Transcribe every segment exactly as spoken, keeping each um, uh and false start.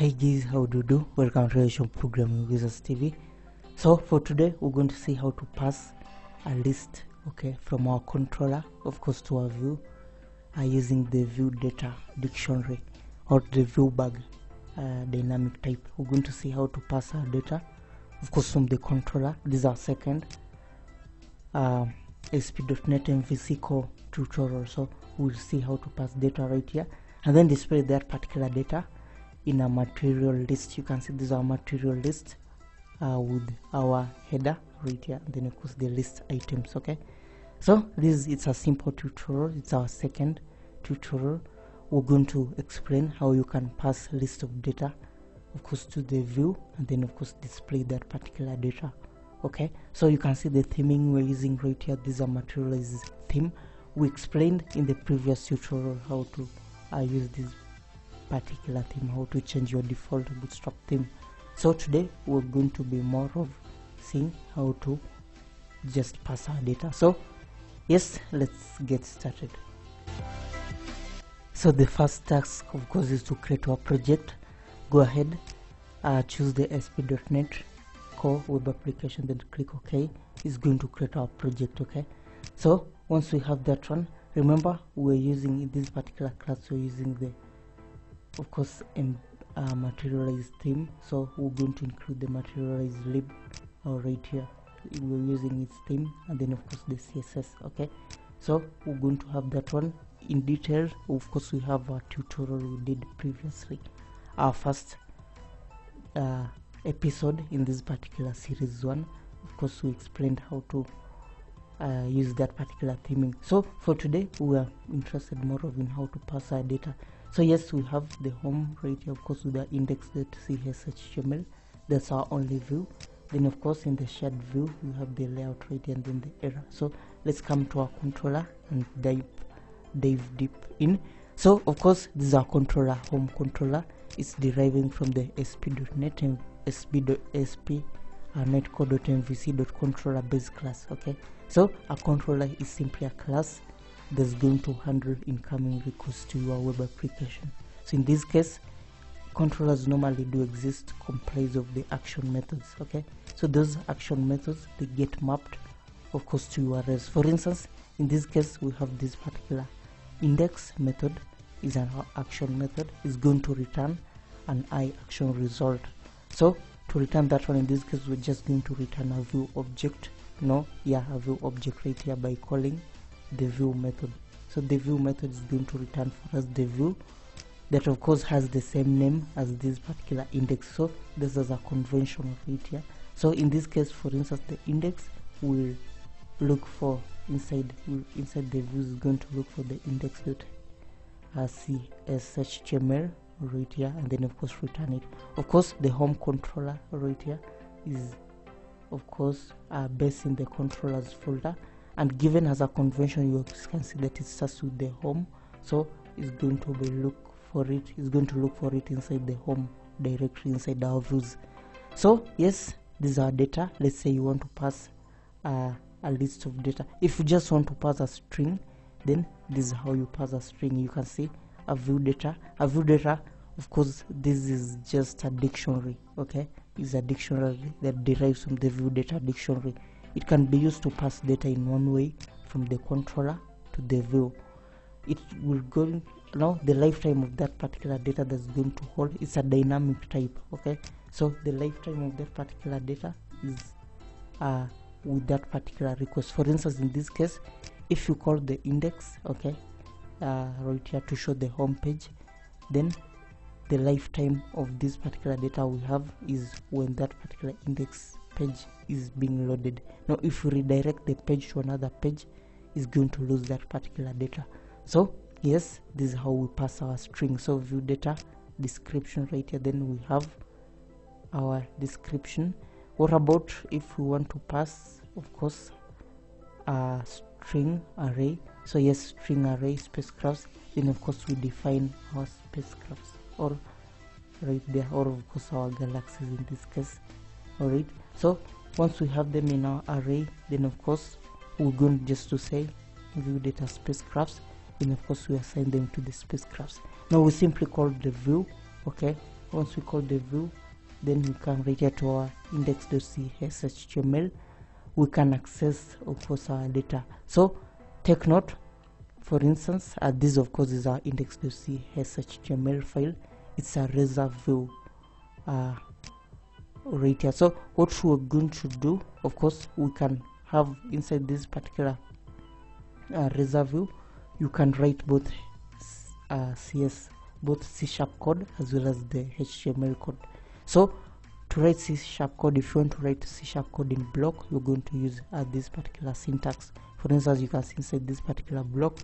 Hi guys, how do you do? Welcome to ProgrammingWizards T V. So for today we're going to see how to pass a list, okay, from our controller of course to our view uh, using the ViewData dictionary or the ViewBag uh, dynamic type. We're going to see how to pass our data of course from the controller. This is our second uh, A S P dot net M V C core tutorial, so we'll see how to pass data right here and then display that particular data in a material list. You can see this is our material list uh, with our header right here, then of course the list items. Okay, so this it's a simple tutorial. It's our second tutorial. We're going to explain how you can pass list of data of course to the view and then of course display that particular data. Okay, so you can see the theming we're using right here. This is a materialized theme. We explained in the previous tutorial how to uh, use this particular theme, how to change your default bootstrap theme. So today we're going to be more of seeing how to just pass our data. So yes, let's get started. So the first task of course is to create our project. Go ahead, uh, choose the A S P dot net core web application, then click OK. It's going to create our project. Okay, so once we have that one, remember we're using in this particular class, we're using the of course in uh, materialized theme, so we're going to include the materialized lib uh, right here. We're using its theme and then of course the C S S. Okay, so we're going to have that one in detail. Of course we have our tutorial we did previously, our first uh, episode in this particular series one. Of course we explained how to Uh, use that particular theming. So for today we are interested more of in how to pass our data. So yes, we have the home right here, of course with the index dot c s h t m l. That's our only view. Then of course in the shared view we have the layout right here and then the error. So let's come to our controller and dive dive deep in. So of course this is our controller, home controller. It's deriving from the A S P dot net and A S P dot net core dot m v c dot controller base class. Okay, so a controller is simply a class that's going to handle incoming requests to your web application. So in this case, controllers normally do exist, comprised of the action methods. Okay, so those action methods, they get mapped of course to U R Ls. For instance, in this case we have this particular index method is an action method, is going to return an I action result. So to return that one, in this case we're just going to return a view object. No, yeah, a view object right here by calling the view method. So the view method is going to return for us the view that of course has the same name as this particular index. So this is a convention of it here. So in this case, for instance, the index will look for inside inside the view is going to look for the index dot c s h t m l right here and then of course return it. Of course the home controller right here is of course uh, based in the controllers folder and given as a convention. You can see that it starts with the home, so it's going to be look for it it's going to look for it inside the home directory, inside our views. So yes, these are data. Let's say you want to pass uh, a list of data. If you just want to pass a string, then this is how you pass a string. You can see a view data a view data of course this is just a dictionary. Okay, is a dictionary that derives from the ViewData dictionary. It can be used to pass data in one way from the controller to the view. It will go now the lifetime of that particular data that's going to hold. It's a dynamic type. Okay, so the lifetime of that particular data is uh, with that particular request. For instance, in this case, if you call the index, okay, uh, right here to show the home page, then the lifetime of this particular data we have is when that particular index page is being loaded. Now if you redirect the page to another page, it's going to lose that particular data. So yes, this is how we pass our string. So view data description right here, then we have our description. What about if we want to pass of course a string array? So yes, string array spacecrafts, then of course we define our spacecrafts or right there, or of course our galaxies in this case. Alright, so once we have them in our array, then of course we're going just to say view data spacecrafts, and of course we assign them to the spacecrafts. Now we simply call the view, okay, Once we call the view, then we can reach it to our index.cshtml. We can access, of course, our data. So take note, for instance, uh, this of course is our index.cshtml file. It's a reserve view uh, right here. So what we're going to do, of course, we can have inside this particular uh, reserve view, you can write both uh, C S, both C# code as well as the H T M L code. So to write C# code, if you want to write C# code in block, you're going to use uh, this particular syntax. For instance, you can see inside this particular block,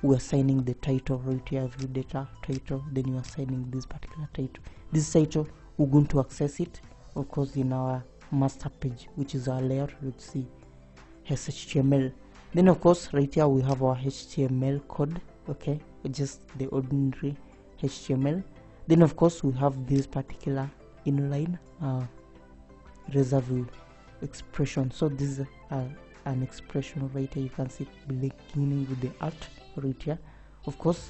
we're assigning the title right here, view data title, then you are assigning this particular title. This title, we're going to access it, of course, in our master page, which is our layout. Let's see, H T M L. Then, of course, right here, we have our H T M L code, okay, just the ordinary H T M L. Then, of course, we have this particular inline uh, reserve view expression. So this is uh, an expression right here, you can see beginning with the alt right here. Of course,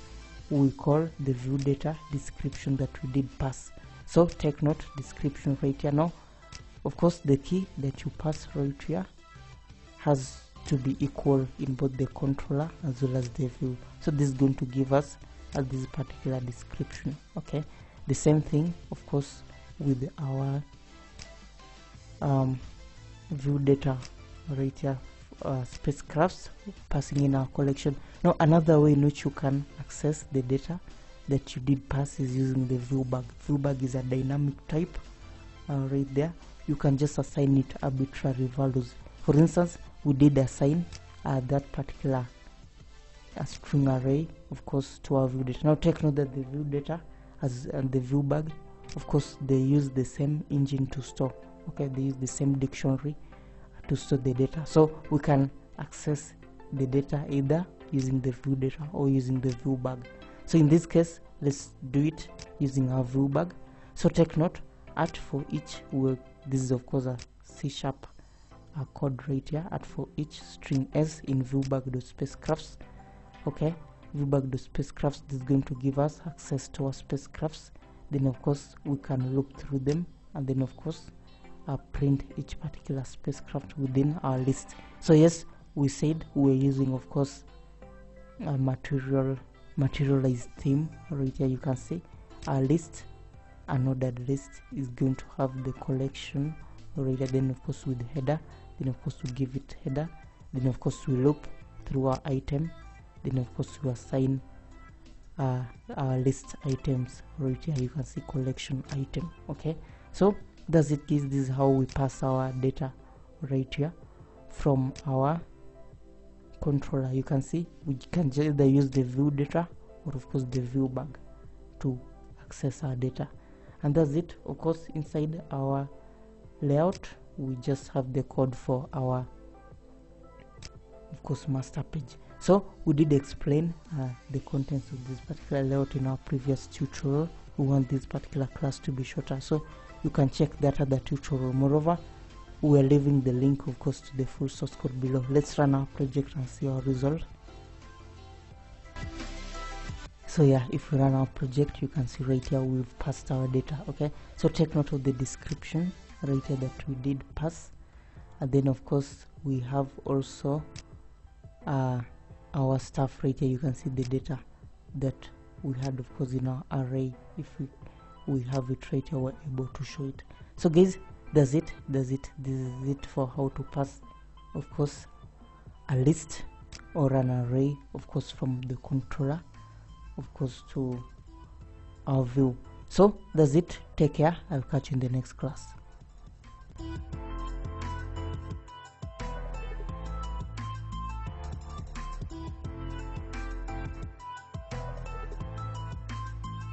we call the view data description that we did pass. So take note, description right here. Now, of course, the key that you pass right here has to be equal in both the controller as well as the view. So this is going to give us uh, this particular description. Okay, the same thing, of course, with our um, view data right here, uh, spacecrafts passing in our collection. Now another way in which you can access the data that you did pass is using the ViewBag. ViewBag is a dynamic type uh, right there. You can just assign it arbitrary values. For instance, we did assign uh, that particular uh, string array, of course, to our view data. Now take note that the view data as and the ViewBag, of course, they use the same engine to store, okay, they use the same dictionary to store the data. So we can access the data either using the view data or using the view bag. So in this case, let's do it using our view bag. So take note, at for each will, this is of course a C sharp uh, code right here, at for each string s in view bag dot spacecrafts, okay, view bag dot spacecrafts, this is going to give us access to our spacecrafts. Then of course we can look through them and then of course uh, print each particular spacecraft within our list. So yes, we said we're using, of course, a material materialized theme right here. You can see our list, an ordered list, is going to have the collection right here. Then of course with the header, then of course we give it header, then of course we loop through our item, then of course we assign Uh, our list items right here. You can see collection item, okay. So that's it, guys. This is how we pass our data right here from our controller. You can see we can either use the view data or of course the view bag to access our data, and that's it. Of course, inside our layout we just have the code for our, of course, master page. So we did explain uh, the contents of this particular layout in our previous tutorial. We want this particular class to be shorter, so you can check that other tutorial. Moreover, we are leaving the link, of course, to the full source code below. Let's run our project and see our result. So yeah, if we run our project, you can see right here we've passed our data, okay. So take note of the description right here that we did pass, and then of course we have also uh, our stuff right here. You can see the data that we had, of course, in our array. If we, we have it right here, we're able to show it. So guys, that's it, that's it, this is it for how to pass, of course, a list or an array, of course, from the controller, of course, to our view. So that's it, take care, I'll catch you in the next class.